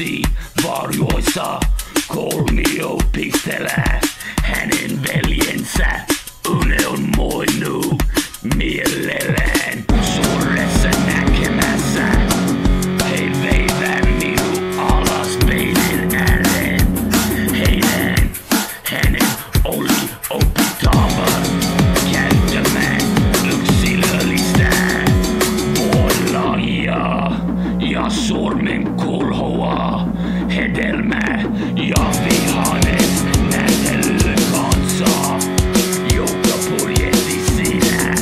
see Wariosa, Kolmio pixela, hänen veljensä unelmoinu mielellään. Suuressa näkemässä he veivät minun alas meidän ääreen. Heidän, hänen oli opittava käyttämään yksilöllistä voilajia ja sormen kulhoa, hedelmää ja vihanen näytely kansaa, joka purjehti sinä.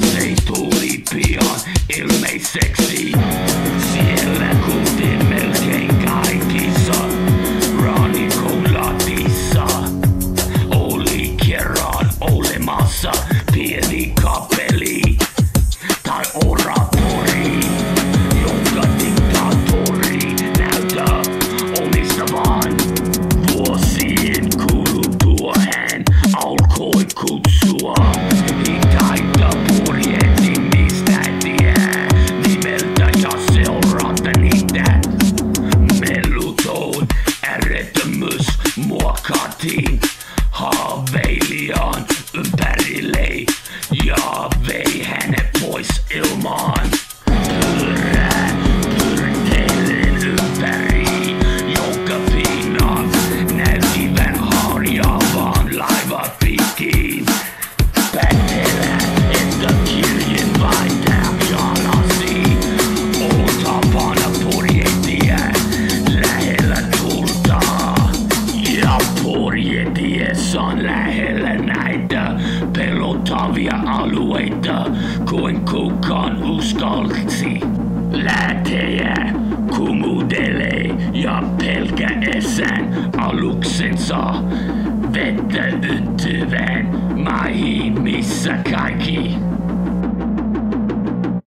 Se tuli pian ilmeiseksi, siellä kuultiin melkein kaikissa rannikon latissa. Oli kerran olemassa pieni kapeli tai oratori, jonka diktaattori näyttää omistavan. Vuosien kuluttua hän alkoi kutsua hitaita purjehtimistäntiä nimeltä ja seurata niitä. Meluton äärettömyys muokattiin haaveilijan ympärille ja vei hänet pois ilmaan. Pyrää pyrteillen ympäri, jonka pinnan näyttivän harjaavan laiva pitkin. Päättelä, että kirjen vain tähjalasi on tapana purjehtia lähellä tulta. Ja purjehtiessa on lähellä näitä pelottavia alueita, kuin kukaan uskalsi lähteä kumudelee ja pelkäessään aluksensa vettäytyvän maihin, missä kaikki